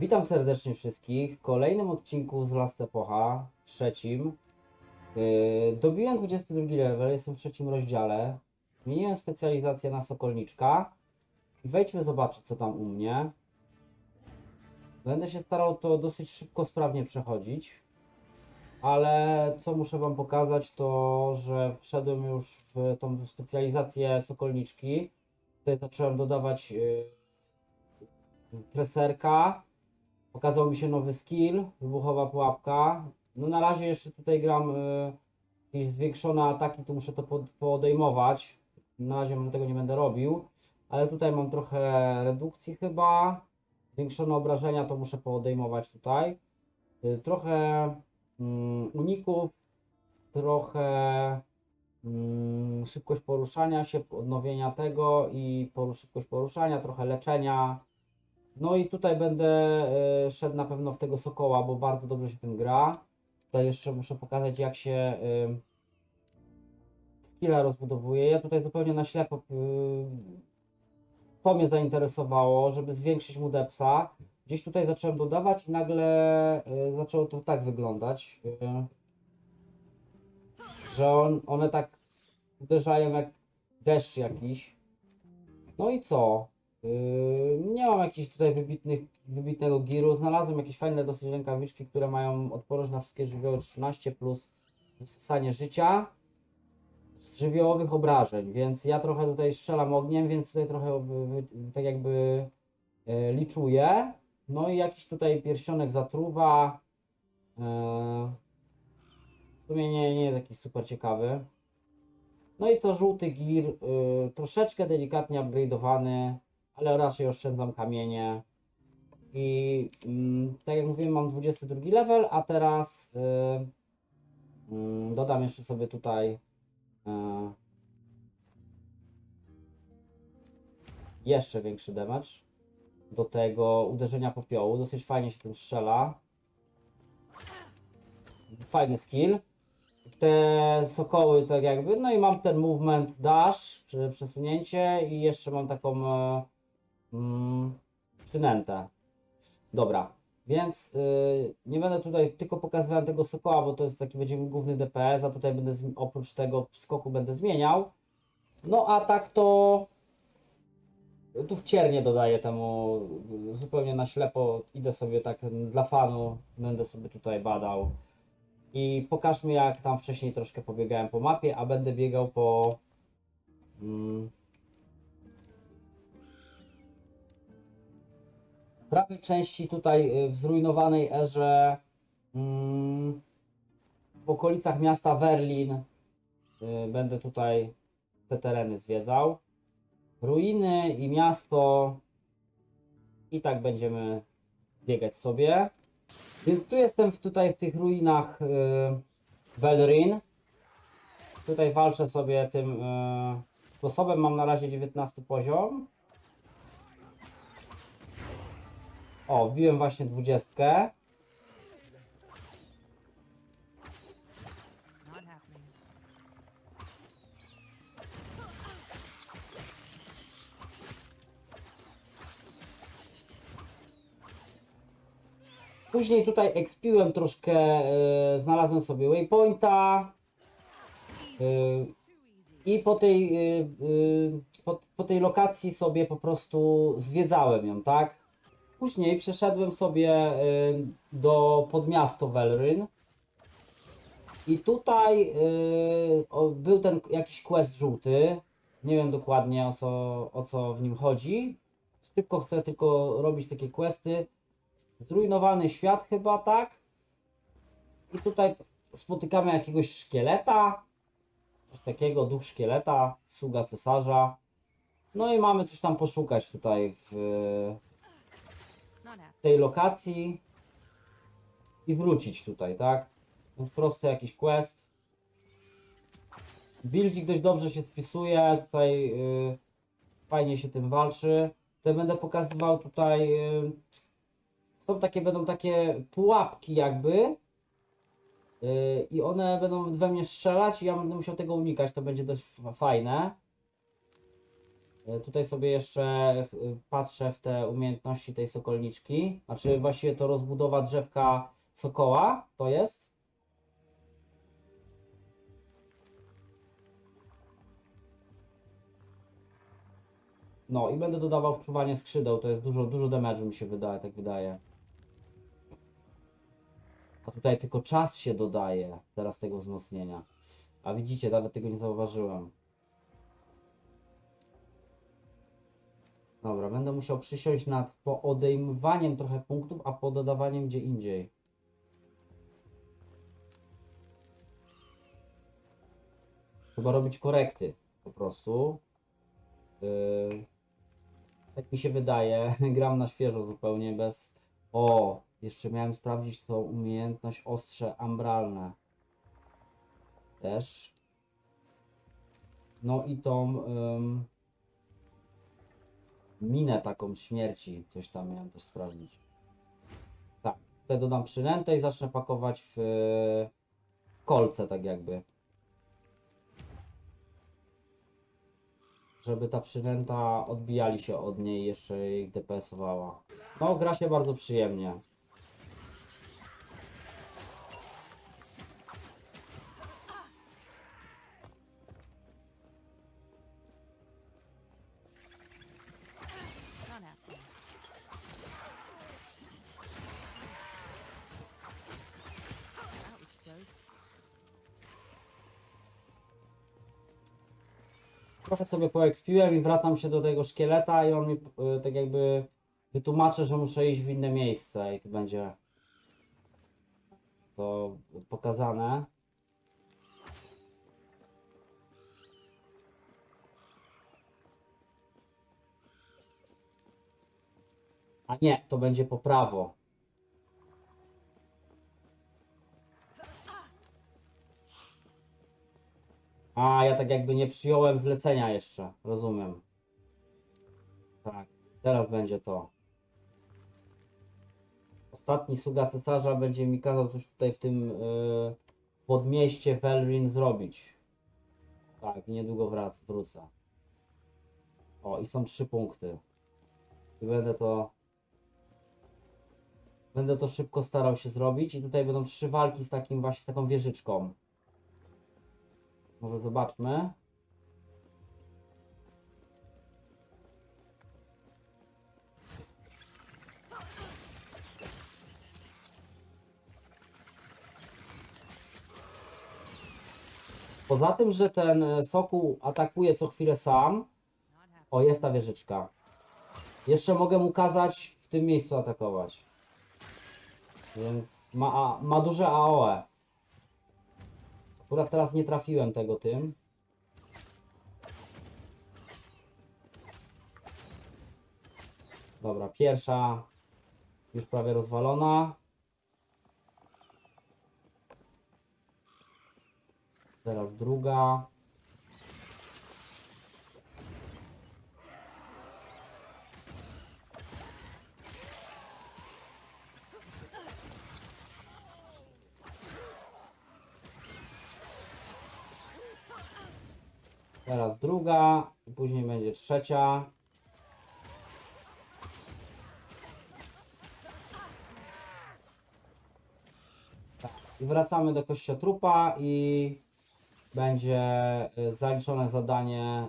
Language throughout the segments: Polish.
Witam serdecznie wszystkich w kolejnym odcinku z Last Epocha, trzecim. Dobiłem 22 level, jestem w trzecim rozdziale. Zmieniłem specjalizację na Sokolniczka. I wejdźmy zobaczyć, co tam u mnie. Będę się starał to dosyć szybko, sprawnie przechodzić. Ale co muszę wam pokazać, to że wszedłem już w tą specjalizację Sokolniczki. Tutaj zacząłem dodawać Treserka. Pokazał mi się nowy skill, wybuchowa pułapka. No na razie jeszcze tutaj gram jakieś zwiększone ataki, tu muszę to podejmować. Na razie może tego nie będę robił. Ale tutaj mam trochę redukcji chyba. Zwiększone obrażenia to muszę podejmować tutaj. Trochę uników, trochę szybkość poruszania się, odnowienia tego i szybkość poruszania, trochę leczenia. No i tutaj będę szedł na pewno w tego sokoła, bo bardzo dobrze się tym gra. Tutaj jeszcze muszę pokazać, jak się skilla rozbudowuje. Ja tutaj zupełnie na ślepo, to mnie zainteresowało, żeby zwiększyć mu depsa. Gdzieś tutaj zacząłem dodawać i nagle zaczęło to tak wyglądać, że one tak uderzają jak deszcz jakiś. No i co? Nie mam jakichś tutaj wybitnego giru. Znalazłem jakieś fajne dosyć rękawiczki, które mają odporność na wszystkie żywioły 13 plus wysysanie życia z żywiołowych obrażeń, więc ja trochę tutaj strzelam ogniem, więc tutaj trochę tak jakby liczuję. No i jakiś tutaj pierścionek zatruwa. W sumie nie jest jakiś super ciekawy. No i co, żółty gir, troszeczkę delikatnie upgrade'owany, ale raczej oszczędzam kamienie. I tak jak mówiłem, mam 22 level, a teraz dodam jeszcze sobie tutaj jeszcze większy damage do tego uderzenia popiołu. Dosyć fajnie się tym strzela. Fajny skill. Te sokoły tak jakby, no i mam ten movement dash, przesunięcie i jeszcze mam taką przynętę. Dobra, więc nie będę tutaj tylko pokazywał tego sokoła, bo to jest taki, będzie główny DPS, a tutaj będę oprócz tego skoku będę zmieniał. No a tak to tu wciernie dodaję temu, zupełnie na ślepo idę sobie tak dla fanu, będę sobie tutaj badał. I pokażmy, jak tam wcześniej troszkę pobiegałem po mapie, a będę biegał po prawej części tutaj w zrujnowanej erze, w okolicach miasta Velryn. Będę tutaj te tereny zwiedzał, ruiny i miasto, i tak będziemy biegać sobie. Więc tu jestem tutaj w tych ruinach Velryn. Tutaj walczę sobie tym sposobem. Mam na razie 19 poziom. O, wbiłem właśnie 20. Później tutaj expiłem troszkę, znalazłem sobie waypointa i po tej lokacji sobie po prostu zwiedzałem ją, tak? Później przeszedłem sobie do podmiasto Velryn i tutaj był ten jakiś quest żółty, nie wiem dokładnie o co w nim chodzi. Szybko chcę tylko robić takie questy. Zrujnowany świat chyba, tak? I tutaj spotykamy jakiegoś szkieleta. Coś takiego, duch szkieleta, sługa cesarza. No i mamy coś tam poszukać tutaj w tej lokacji. I wrócić tutaj, tak? Więc prosty jakiś quest. Buildzik dość dobrze się spisuje. Tutaj fajnie się tym walczy. Tutaj będę pokazywał tutaj... Będą takie pułapki jakby i one będą we mnie strzelać i ja będę musiał tego unikać, to będzie dość fajne. Tutaj sobie jeszcze patrzę w te umiejętności tej sokolniczki. Znaczy właściwie to rozbudowa drzewka sokoła to jest. No i będę dodawał wczuwanie skrzydeł, to jest dużo damage'u mi się wydaje, tak wydaje. A tutaj tylko czas się dodaje teraz tego wzmocnienia. A widzicie, nawet tego nie zauważyłem. Dobra, będę musiał przysiąść nad odejmowaniem trochę punktów, a pododawaniem gdzie indziej. Trzeba robić korekty po prostu. Tak mi się wydaje, gram na świeżo zupełnie bez... O, jeszcze miałem sprawdzić tą umiejętność ostrze ambralne. Też. No i tą... minę taką śmierci, coś tam miałem też sprawdzić. Tak, tutaj dodam przynętę i zacznę pakować w kolce tak jakby. Żeby ta przynęta odbijali się od niej, jeszcze ich DPS-owała. No, gra się bardzo przyjemnie. Trochę sobie poekspiłem i wracam się do tego szkieleta i on mi tak jakby wytłumaczy, że muszę iść w inne miejsce i tu będzie to pokazane. A nie, to będzie po prawo. A, ja tak jakby nie przyjąłem zlecenia jeszcze, rozumiem. Tak, teraz będzie to. Ostatni sługa cesarza będzie mi kazał coś tutaj w tym podmieście Velryn zrobić. Tak, i niedługo wrócę. O, i są 3 punkty. I będę to szybko starał się zrobić i tutaj będą 3 walki z takim właśnie, z taką wieżyczką. Może zobaczmy. Poza tym, że ten sokół atakuje co chwilę sam. O, jest ta wieżyczka. Jeszcze mogę mu kazać w tym miejscu atakować. Więc ma duże AOE. Akurat teraz nie trafiłem tego tym. Dobra, pierwsza już prawie rozwalona. Teraz druga. Teraz druga, i później będzie trzecia. Tak. I wracamy do kościotrupa i będzie zaliczone zadanie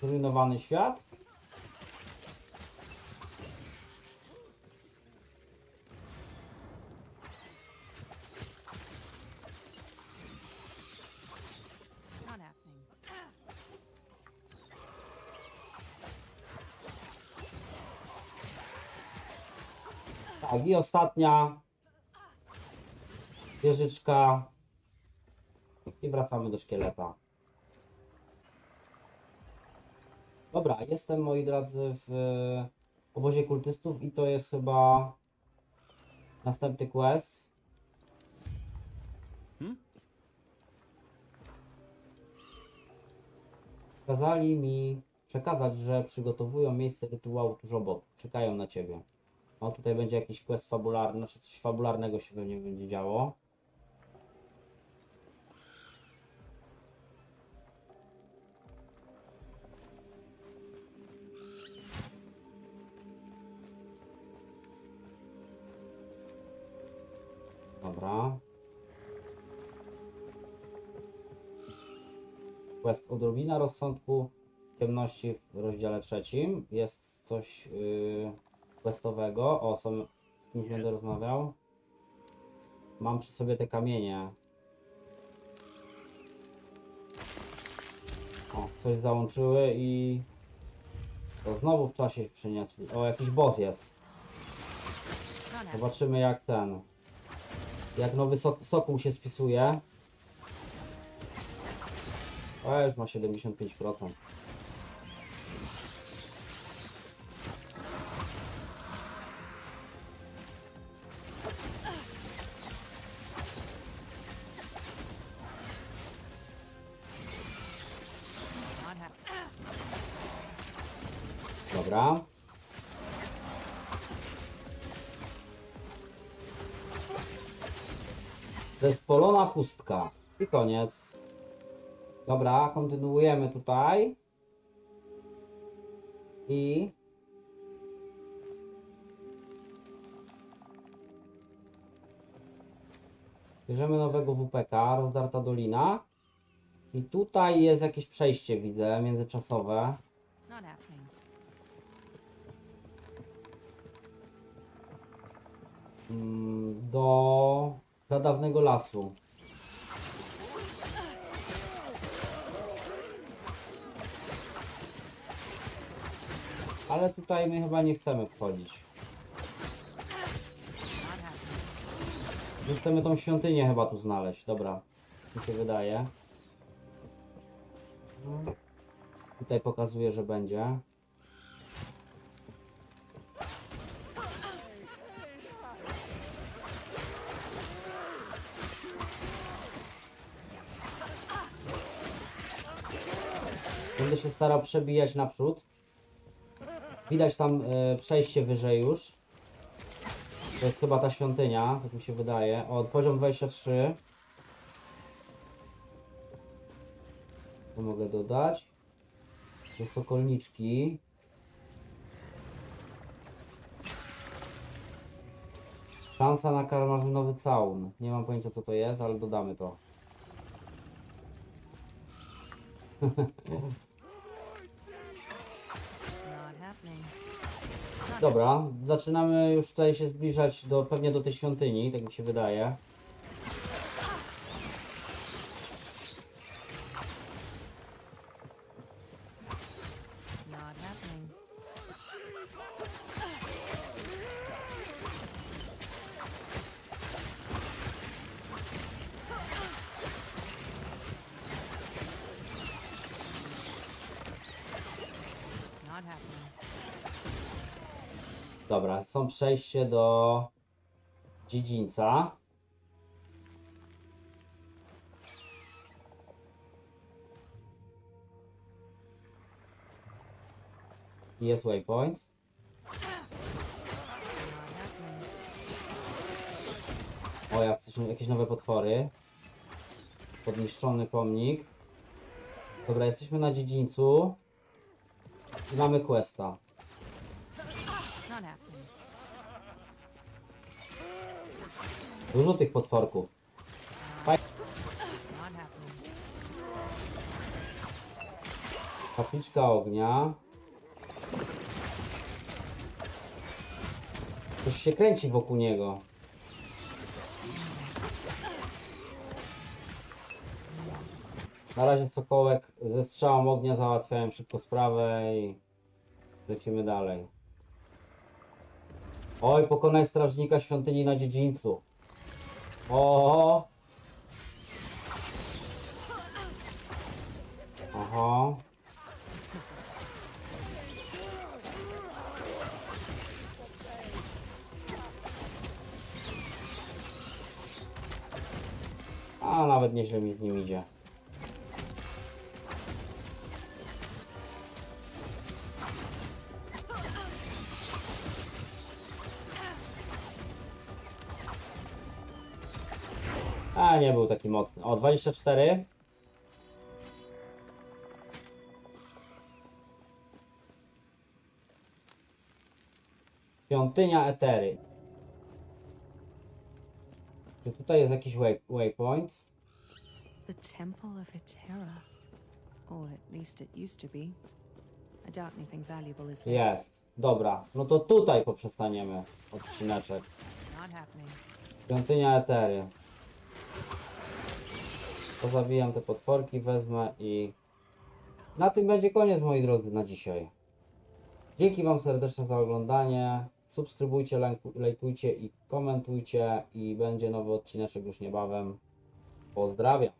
Zrujnowany świat. Tak, i ostatnia wieżyczka i wracamy do szkieleta. Dobra, jestem, moi drodzy, w obozie kultystów i to jest chyba następny quest. Kazali mi przekazać, że przygotowują miejsce rytuału tuż obok. Czekają na ciebie. O, tutaj będzie jakiś quest fabularny, znaczy coś fabularnego się pewnie będzie działo. Dobra. Quest odrobina rozsądku ciemności w rozdziale 3. Jest coś questowego. O, z kimś będę rozmawiał. Mam przy sobie te kamienie. O, coś załączyły i... To znowu w czasie przyniosły. O, jakiś boss jest. Zobaczymy jak ten... Jak nowy sokół się spisuje. O, już ma 75%. Dobra. Zespolona pustka. I koniec. Dobra, kontynuujemy tutaj. I... Bierzemy nowego WPK, Rozdarta dolina. I tutaj jest jakieś przejście, widzę, międzyczasowe. Do pradawnego lasu. Ale tutaj my chyba nie chcemy wchodzić. My chcemy tą świątynię chyba tu znaleźć. Dobra, mi się wydaje. Tutaj pokazuje, że będzie. Będę się starał przebijać naprzód. Widać tam przejście wyżej już. To jest chyba ta świątynia, tak mi się wydaje. O, poziom 23. To mogę dodać. Do Sokolniczki. Szansa na karmazynowy całun. Nie mam pojęcia co to jest, ale dodamy to. Dobra, zaczynamy już tutaj się zbliżać do, pewnie do tej świątyni, tak mi się wydaje. Dobra, są przejście do dziedzińca. Jest waypoint. O, jak coś, jakieś nowe potwory. Podniszczony pomnik. Dobra, jesteśmy na dziedzińcu. I mamy questa. Dużo tych potworków. Kapliczka ognia. Coś się kręci wokół niego. Na razie sokołek ze strzałą ognia załatwiałem szybko sprawę i lecimy dalej. Oj, pokonaj strażnika świątyni na dziedzińcu. O! Aha. A nawet nieźle mi z nim idzie. A nie był taki mocny. O, 24. Świątynia etery. Czy tutaj jest jakiś waypoint? The temple of Etera. Or at least it used to be. I doubt anything valuable is here. Jest. Dobra. No to tutaj poprzestaniemy odcineczek. Świątynia etery. Pozabijam te potworki, wezmę i... Na tym będzie koniec, moi drodzy, na dzisiaj. Dzięki wam serdecznie za oglądanie. Subskrybujcie, lajkujcie i komentujcie. I będzie nowy odcineczek już niebawem. Pozdrawiam.